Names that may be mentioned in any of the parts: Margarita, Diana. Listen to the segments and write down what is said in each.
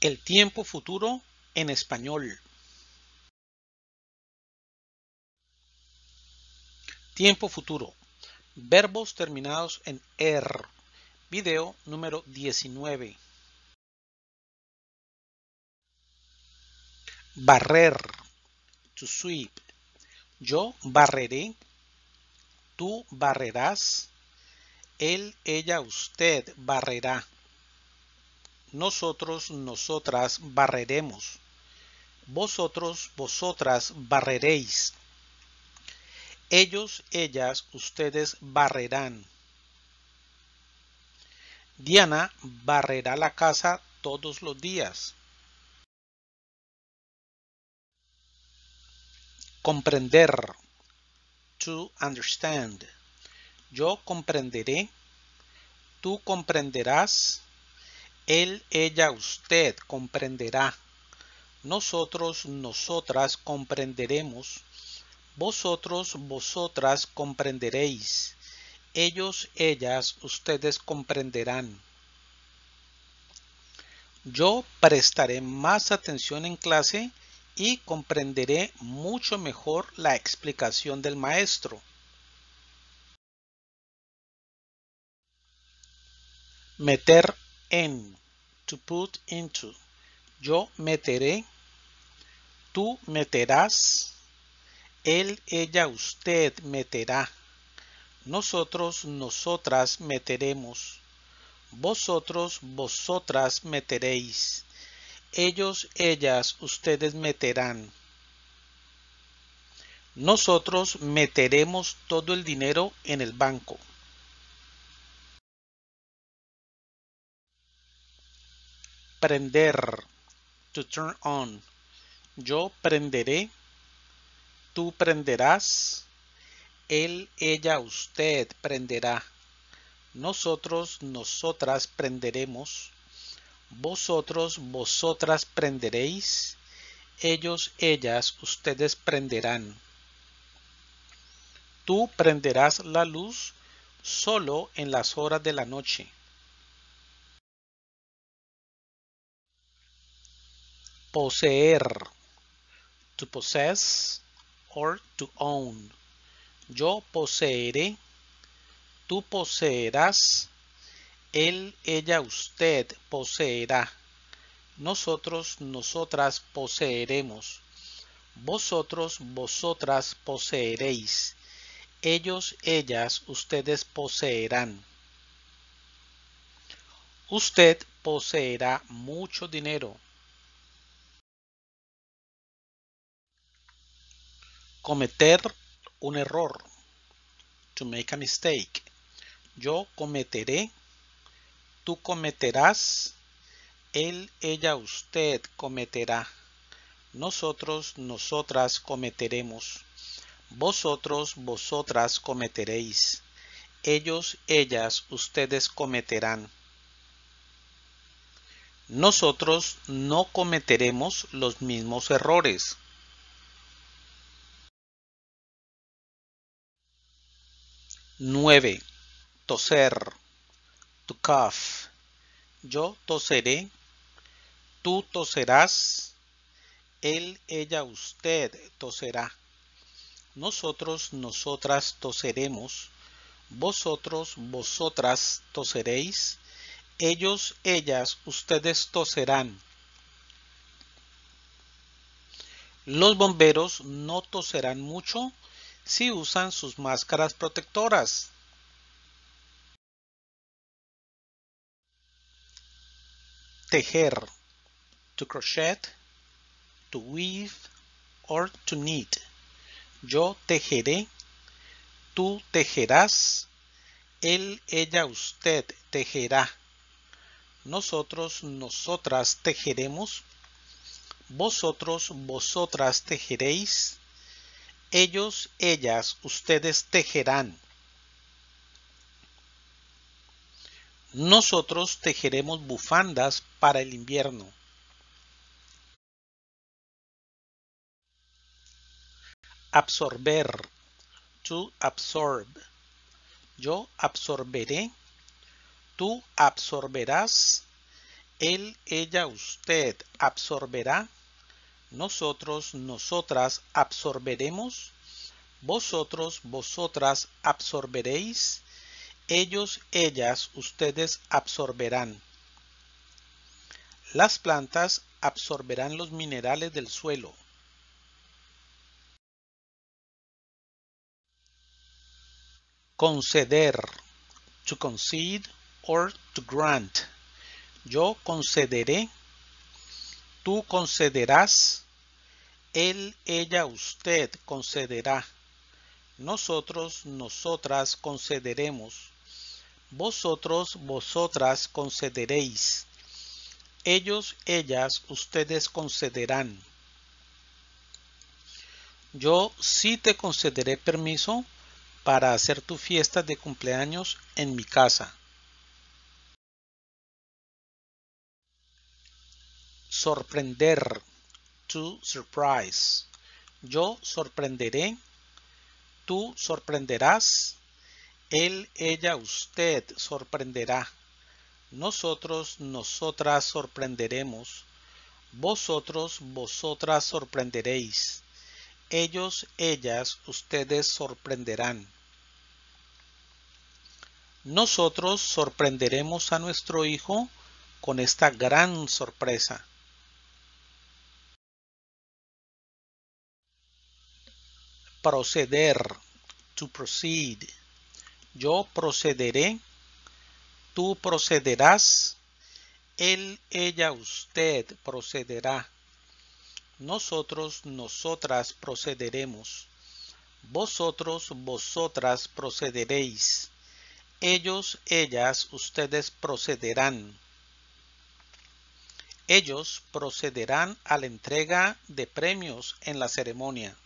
El tiempo futuro en español. Tiempo futuro. Verbos terminados en -er. Video número 19. Barrer. To sweep. Yo barreré. Tú barrerás. Él, ella, usted barrerá. Nosotros, nosotras barreremos. Vosotros, vosotras barreréis. Ellos, ellas, ustedes barrerán. Diana barrerá la casa todos los días. Comprender. To understand. Yo comprenderé. Tú comprenderás. Él, ella, usted comprenderá. Nosotros, nosotras comprenderemos. Vosotros, vosotras comprenderéis. Ellos, ellas, ustedes comprenderán. Yo prestaré más atención en clase y comprenderé mucho mejor la explicación del maestro. Meter en. To put into. Yo meteré. Tú meterás. Él, ella, usted meterá. Nosotros, nosotras meteremos. Vosotros, vosotras meteréis. Ellos, ellas, ustedes meterán. Nosotros meteremos todo el dinero en el banco. Prender. To turn on. Yo prenderé. Tú prenderás. Él, ella, usted prenderá. Nosotros, nosotras prenderemos. Vosotros, vosotras prenderéis. Ellos, ellas, ustedes prenderán. Tú prenderás la luz solo en las horas de la noche. Poseer. To possess or to own. Yo poseeré. Tú poseerás. Él, ella, usted poseerá. Nosotros, nosotras poseeremos. Vosotros, vosotras poseeréis. Ellos, ellas, ustedes poseerán. Usted poseerá mucho dinero. Cometer un error. To make a mistake. Yo cometeré. Tú cometerás. Él, ella, usted cometerá. Nosotros, nosotras cometeremos. Vosotros, vosotras cometeréis. Ellos, ellas, ustedes cometerán. Nosotros no cometeremos los mismos errores. Nueve. Toser. To cough. Yo toseré. Tú toserás. Él, ella, usted toserá. Nosotros, nosotras toseremos. Vosotros, vosotras toseréis. Ellos, ellas, ustedes toserán. Los bomberos no toserán mucho si usan sus máscaras protectoras. Tejer. To crochet, to weave, or to knit. Yo tejeré. Tú tejerás. Él, ella, usted tejerá. Nosotros, nosotras tejeremos. Vosotros, vosotras tejeréis. Ellos, ellas, ustedes tejerán. Nosotros tejeremos bufandas para el invierno. Absorber. To absorb. Yo absorberé. Tú absorberás. Él, ella, usted absorberá. Nosotros, nosotras absorberemos. Vosotros, vosotras absorberéis. Ellos, ellas, ustedes absorberán. Las plantas absorberán los minerales del suelo. Conceder. To concede or to grant. Yo concederé. Tú concederás. Él, ella, usted concederá. Nosotros, nosotras concederemos. Vosotros, vosotras concederéis. Ellos, ellas, ustedes concederán. Yo sí te concederé permiso para hacer tu fiesta de cumpleaños en mi casa. Sorprender. To surprise. Yo sorprenderé. Tú sorprenderás. Él, ella, usted sorprenderá. Nosotros, nosotras sorprenderemos. Vosotros, vosotras sorprenderéis. Ellos, ellas, ustedes sorprenderán. Nosotros sorprenderemos a nuestro hijo con esta gran sorpresa. Proceder. To proceed. Yo procederé. Tú procederás. Él, ella, usted procederá. Nosotros, nosotras procederemos. Vosotros, vosotras procederéis. Ellos, ellas, ustedes procederán. Ellos procederán a la entrega de premios en la ceremonia.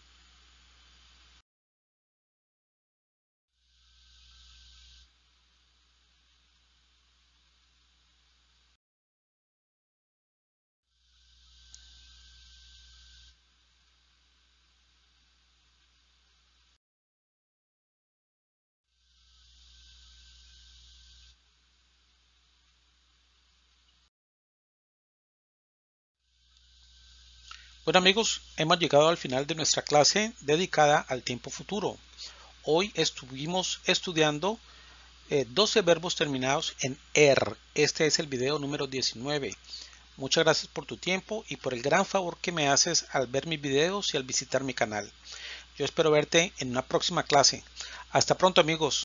Bueno amigos, hemos llegado al final de nuestra clase dedicada al tiempo futuro. Hoy estuvimos estudiando 12 verbos terminados en -er. Este es el video número 19. Muchas gracias por tu tiempo y por el gran favor que me haces al ver mis videos y al visitar mi canal. Yo espero verte en una próxima clase. Hasta pronto amigos.